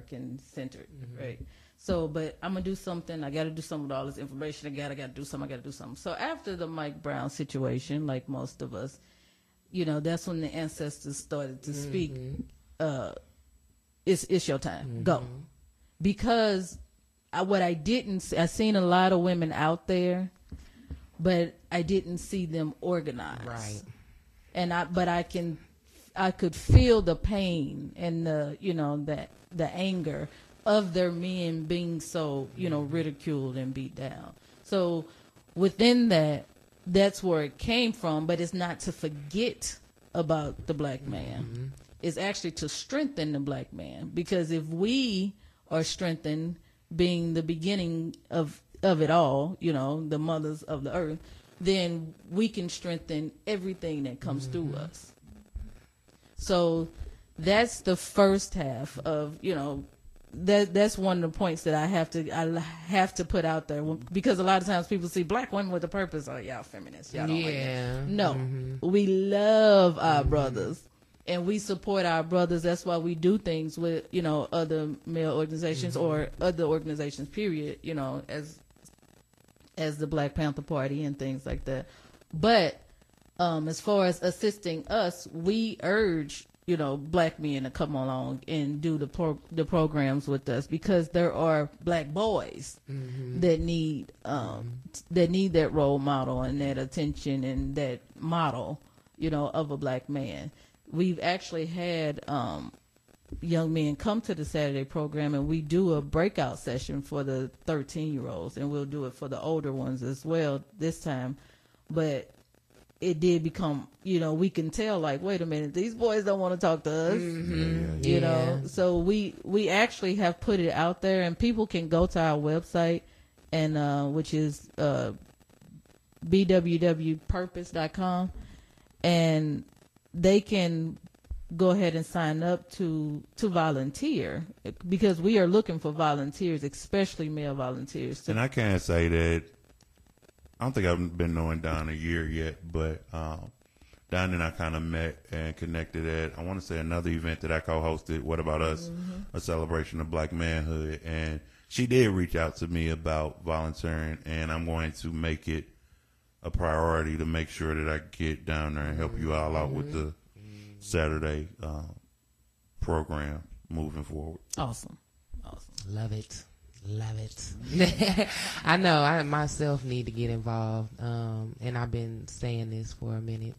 American-centered, right? So, but I'm gonna do something. I gotta do something with all this information. I gotta do something. So after the Mike Brown situation, like most of us, you know, that's when the ancestors started to speak. It's your time. Go, because I seen a lot of women out there, but I didn't see them organized. Right. And I could feel the pain and the anger of their men being so, ridiculed and beat down. So within that's where it came from, but it's not to forget about the black man. It's actually to strengthen the black man, because if we are strengthened, being the beginning of it all, the mothers of the earth, then we can strengthen everything that comes through us. So that's the first half of, that's one of the points that I have to put out there, because a lot of times people see black women with a purpose. Oh, y'all feminists. Y'all don't like that. No, we love our brothers and we support our brothers. That's why we do things with, other male organizations or other organizations, period, as the Black Panther Party and things like that. But as far as assisting us, we urge black men to come along and do the programs with us, because there are black boys that need that role model and that attention and that model, of a black man. We've actually had young men come to the Saturday program, and we do a breakout session for the 13-year-olds, and we'll do it for the older ones as well this time. But it did become, we can tell, like, wait a minute, these boys don't want to talk to us, you know? So we actually have put it out there, and people can go to our website, and which is bwwpurpose.com, and they can go ahead and sign up to volunteer, because we are looking for volunteers, especially male volunteers. And I can't say that. I don't think I've been knowing Don a year yet, but Don and I kind of met and connected at, I want to say, another event that I co-hosted, What About Us, a celebration of black manhood. And she did reach out to me about volunteering, and I'm going to make it a priority to make sure that I get down there and help you all out with the Saturday program moving forward. Awesome. Love it. I know I myself need to get involved, and I've been saying this for a minute,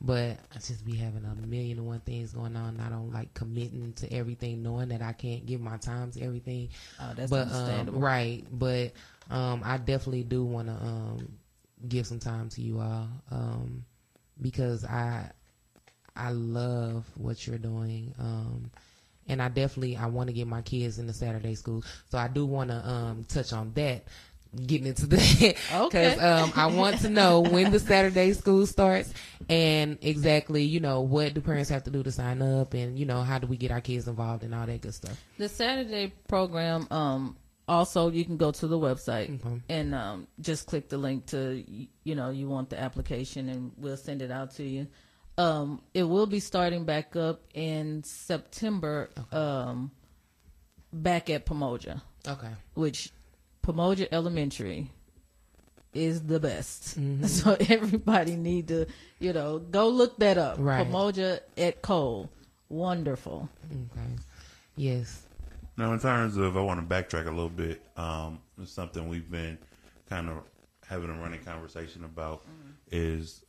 but I just be having a million and one things going on. I don't like committing to everything, knowing that I can't give my time to everything. Oh, that's understandable. Right, but I definitely do want to give some time to you all, because I love what you're doing. And I want to get my kids into Saturday school. So I do want to touch on that, getting into that. Okay. Because I want to know when the Saturday school starts, and exactly, what do parents have to do to sign up, and, how do we get our kids involved and all that good stuff. The Saturday program, also, you can go to the website and just click the link to, you want the application, and we'll send it out to you. It will be starting back up in September, back at Pomoja. Okay. Which Pomoja Elementary is the best. So everybody need to, go look that up. Right. Pomoja at Cole. Wonderful. Okay. Yes. Now, in terms of, I want to backtrack a little bit. It's something we've been kind of having a running conversation about is,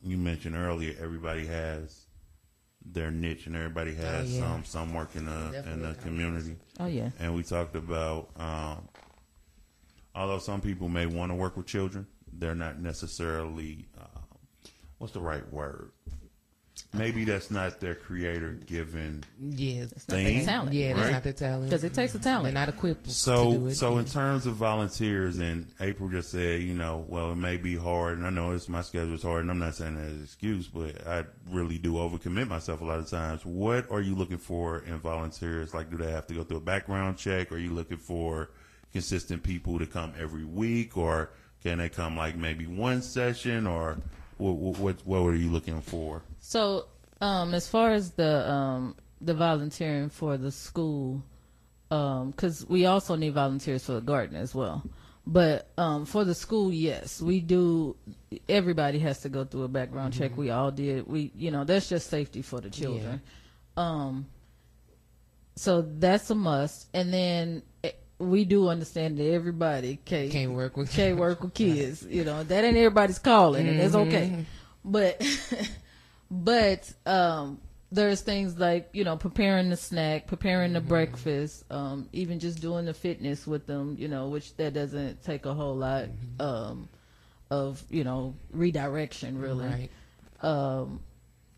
you mentioned earlier, everybody has their niche, and everybody has some work in a community. Oh yeah. And we talked about, although some people may want to work with children, they're not necessarily, what's the right word? Maybe that's not their creator given. Yeah, it's not their talent. Yeah, that's not their talent, because it takes a talent. They're not equipped. So in terms of volunteers, and April just said, well, it may be hard, and I know my schedule's hard, and I'm not saying that as an excuse, but I really do overcommit myself a lot of times. What are you looking for in volunteers? Like, do they have to go through a background check? Are you looking for consistent people to come every week, or can they come like maybe one session, or? What were you looking for? So, as far as the volunteering for the school, because we also need volunteers for the garden as well. But for the school, yes, we do. Everybody has to go through a background check. We all did. We, you know, that's just safety for the children. Yeah. So that's a must. And then we do understand that everybody can't work with kids. You know, that ain't everybody's calling, and it's okay. But there's things like, you know, preparing the snack, preparing the breakfast, even just doing the fitness with them, you know, which that doesn't take a whole lot of, you know, redirection really. Right.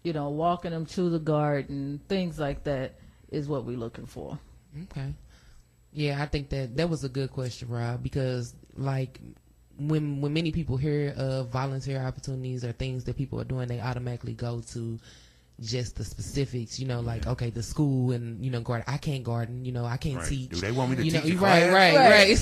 You know, walking them to the garden, things like that is what we're looking for. Okay. Yeah, I think that was a good question, Rob, because like when many people hear of volunteer opportunities or things that people are doing, they automatically go to just the specifics, you know, like, okay, the school and, you know, garden. I can't garden, you know, I can't teach. Do they want me to teach? Right.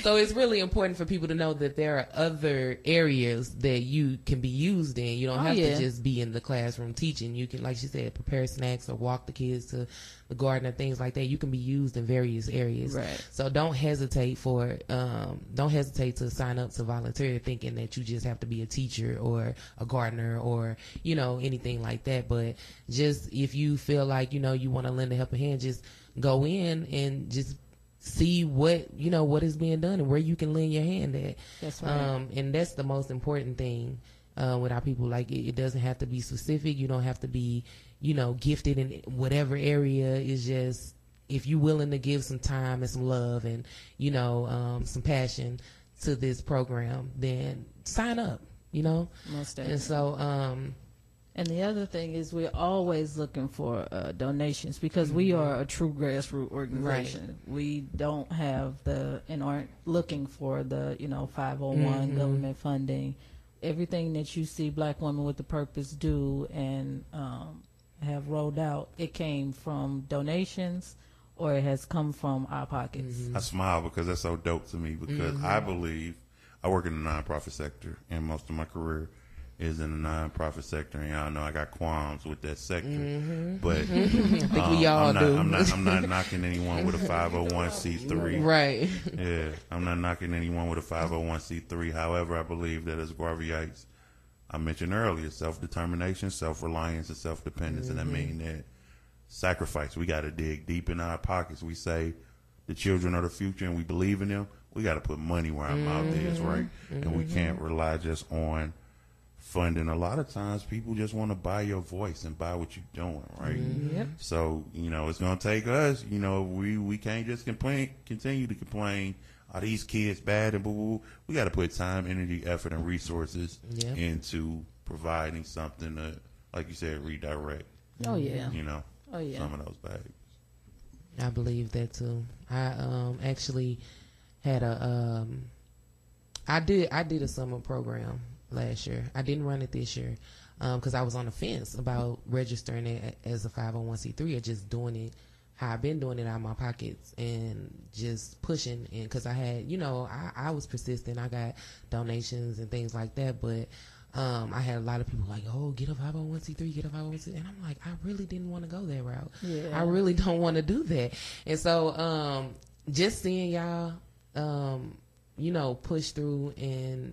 So it's really important for people to know that there are other areas that you can be used in. You don't have to just be in the classroom teaching. You can, like she said, prepare snacks or walk the kids to the garden and things like that. You can be used in various areas. Right. So don't hesitate to sign up to volunteer thinking that you just have to be a teacher or a gardener or, you know, anything like that. But just if you feel like, you know, you want to lend a helping hand, just go in and just see what, you know, what is being done and where you can lend your hand at. That's right. And that's the most important thing with our people. Like, it doesn't have to be specific. You don't have to be, you know, gifted in whatever area. It's just if you're willing to give some time and some love and, you know, some passion to this program, then sign up, you know. Most definitely. And so and the other thing is we're always looking for donations because we are a true grassroots organization. Right. We don't have and aren't looking for the, you know, 501 government funding. Everything that you see Black Women with a Purpose do and have rolled out, it came from donations or it has come from our pockets. I smile because that's so dope to me because I believe I work in the nonprofit sector and most of my career is in the nonprofit sector, and y'all know I got qualms with that sector. But I think we all do. I'm not knocking anyone with a 501c3. Right. Yeah, I'm not knocking anyone with a 501c3. However, I believe that as Garveyites, I mentioned earlier, self-determination, self-reliance, and self-dependence, and I mean that sacrifice. We got to dig deep in our pockets. We say the children are the future, and we believe in them. We got to put money where our mouth is, right? And we can't rely just on funding. A lot of times people just want to buy your voice and buy what you're doing, right? So, you know, it's going to take us, you know, we can't just continue to complain, are these kids bad and boo-boo. We got to put time, energy, effort, and resources into providing something to, like you said, redirect. Oh, yeah. You know, some of those bags. I believe that, too. I actually had I did a summer program last year. I didn't run it this year because I was on the fence about registering it as a 501c3 or just doing it how I've been doing it out of my pockets and just pushing. And because I had, you know, I was persistent. I got donations and things like that, but I had a lot of people like, oh, get a 501c3, get a 501c3. And I'm like, I really didn't want to go that route. Yeah. I really don't want to do that. And so just seeing y'all, you know, push through and,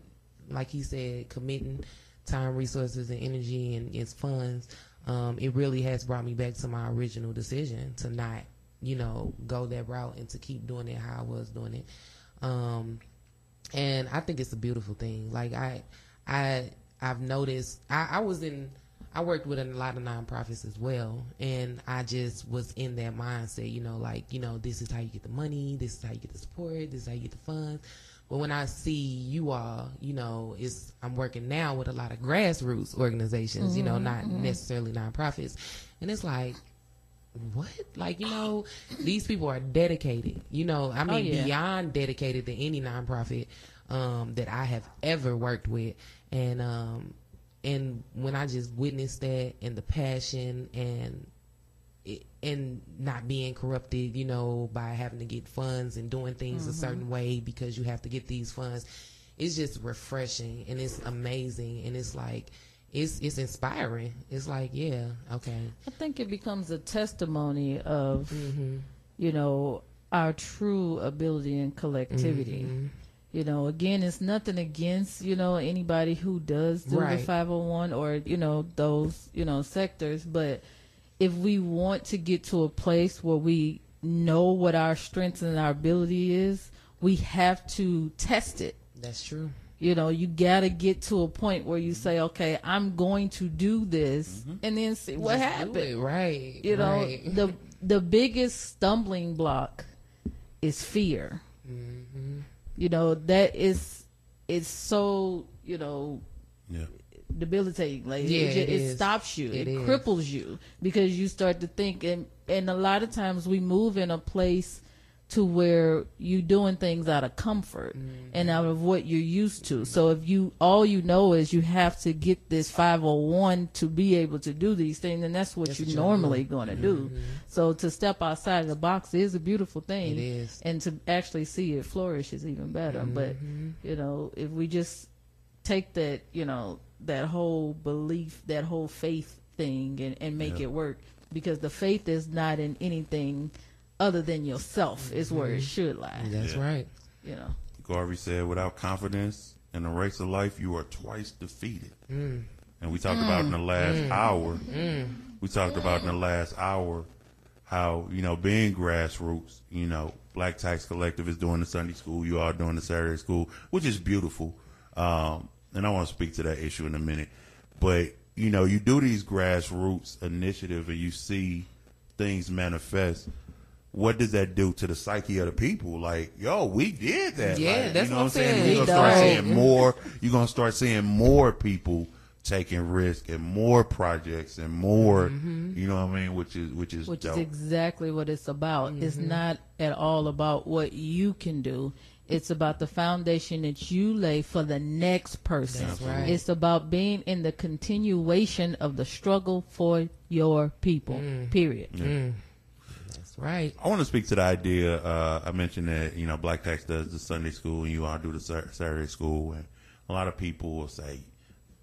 like he said, committing time, resources, and energy and its funds, it really has brought me back to my original decision to not, you know, go that route and to keep doing it how I was doing it. And I think it's a beautiful thing. Like I've noticed I worked with a lot of nonprofits as well, and I just was in that mindset, you know, like, you know, this is how you get the money, this is how you get the support, this is how you get the funds. But when I see you all, you know, I'm working now with a lot of grassroots organizations, you know, not necessarily nonprofits. And it's like, what? Like, you know, these people are dedicated, you know, I mean, beyond dedicated than any nonprofit that I have ever worked with. And when I just witnessed that and the passion and not being corrupted, you know, by having to get funds and doing things a certain way because you have to get these funds, it's just refreshing and it's amazing and it's like it's inspiring. It's like, yeah, okay. I think it becomes a testimony of, you know, our true ability and collectivity. Mm-hmm. You know, again, it's nothing against, you know, anybody who does do the 501 or, you know, those, you know, sectors. But if we want to get to a place where we know what our strengths and our ability is, we have to test it. That's true. You know, you got to get to a point where you say, okay, I'm going to do this and then see what happens. Right. You know, the biggest stumbling block is fear. Mm-hmm. You know, that is, it's so, you know, debilitating. Like, it stops you. It cripples you because you start to think. And a lot of times we move in a place to where you're doing things out of comfort and out of what you're used to. So if you, all you know is you have to get this 501 to be able to do these things, and that's what you're normally going to do. So to step outside of the box is a beautiful thing. It is. And to actually see it flourish is even better. But, you know, if we just take that, you know, that whole belief, that whole faith thing and make it work, because the faith is not in anything other than yourself is where it should lie. That's right. You know, Garvey said, without confidence in the race of life, you are twice defeated. And we talked about in the last hour, we talked about in the last hour, how, you know, being grassroots, you know, Black Tax Collective is doing the Sunday school. You are doing the Saturday school, which is beautiful. And I want to speak to that issue in a minute, but you know, you do these grassroots initiative and you see things manifest. What does that do to the psyche of the people? Like, yo, we did that. Yeah, like, that's, you know what I'm saying? You're going to start seeing more. You're going to start seeing more people taking risk and more projects and more, you know what I mean? Which dope. Is exactly what it's about. It's not at all about what you can do. It's about the foundation that you lay for the next person. That's right. It's about being in the continuation of the struggle for your people, period. Yeah. Right. I want to speak to the idea. I mentioned that, you know, Black Tax does the Sunday school and you all do the Saturday school. And a lot of people will say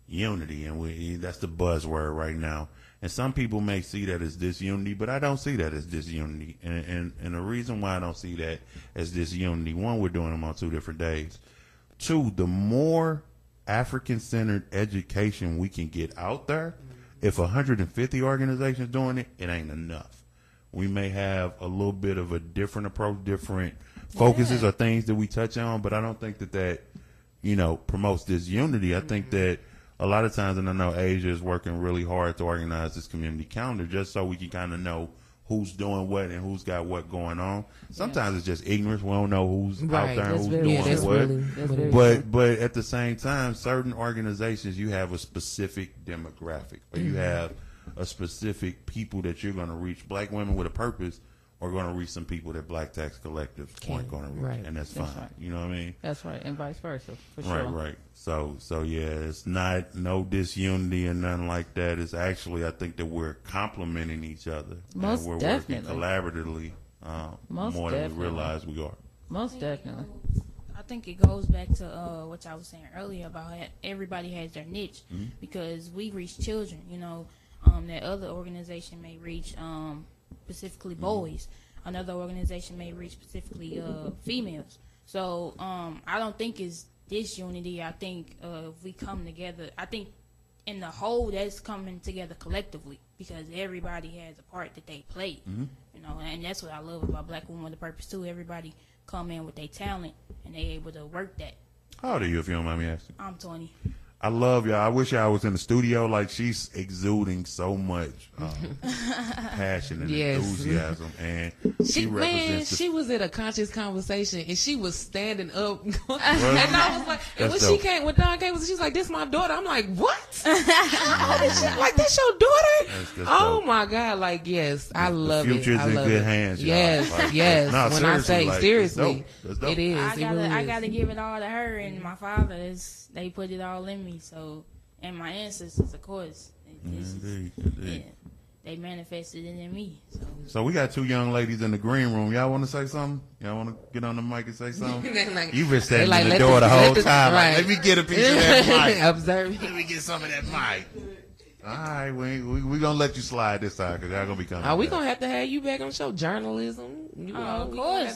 unity, and that's the buzzword right now. And some people may see that as disunity, but I don't see that as disunity. And the reason why I don't see that as disunity, one, we're doing them on 2 different days. 2, the more African-centered education we can get out there, if 150 organizations doing it, it ain't enough. We may have a little bit of a different approach, different focuses or things that we touch on, but I don't think that, you know, promotes this unity. I think that a lot of times, and I know Asia is working really hard to organize this community calendar just so we can kind of know who's doing what and who's got what going on. Sometimes it's just ignorance. We don't know who's out there and who's doing what. Really, but at the same time, certain organizations, you have a specific demographic, or you have a specific people that you're going to reach. Black women with a purpose are going to reach some people that Black Tax Collective aren't going to reach, and that's fine. Right. You know what I mean? That's right, and vice versa, for sure. Right. So yeah, it's not no disunity and nothing like that. It's actually, I think that we're complementing each other. Most and we're definitely. Working collaboratively more than we realize we are. Most definitely. I think it goes back to what I was saying earlier about everybody has their niche, because we reach children, you know. That other organization may reach specifically boys. Another organization may reach specifically females. So I don't think it's disunity. I think if we come together, I think in the whole that's coming together collectively, because everybody has a part that they play. You know, and that's what I love about Black Women with a Purpose too. Everybody come in with their talent and they able to work that. How old are you, if you don't mind me asking? I'm 20. I love y'all. I wish y'all was in the studio. Like, she's exuding so much passion and enthusiasm, and she represents. She was at a conscious conversation, and she was standing up, and I was like, and when Don came, she was like, "This my daughter." I'm like, "What? Like, this your daughter?" Oh my God! Like, yes, I love it. The future's in good hands. Yes, like, yes. No, when I say like, seriously, it's dope. It is. I gotta give it all to her and my father. They put it all in me. So, and my ancestors, of course, indeed. Yeah, they manifested it in me. So we got 2 young ladies in the green room. Y'all want to say something? Y'all want to get on the mic and say something? Like, you've been standing like, in the door the whole time. Right. Like, let me get a piece of that mic. Observe. Let me get some of that mic. All right, we gonna let you slide this time, because y'all gonna be coming. Are we gonna have to have you back on the show? Journalism, you know, of course.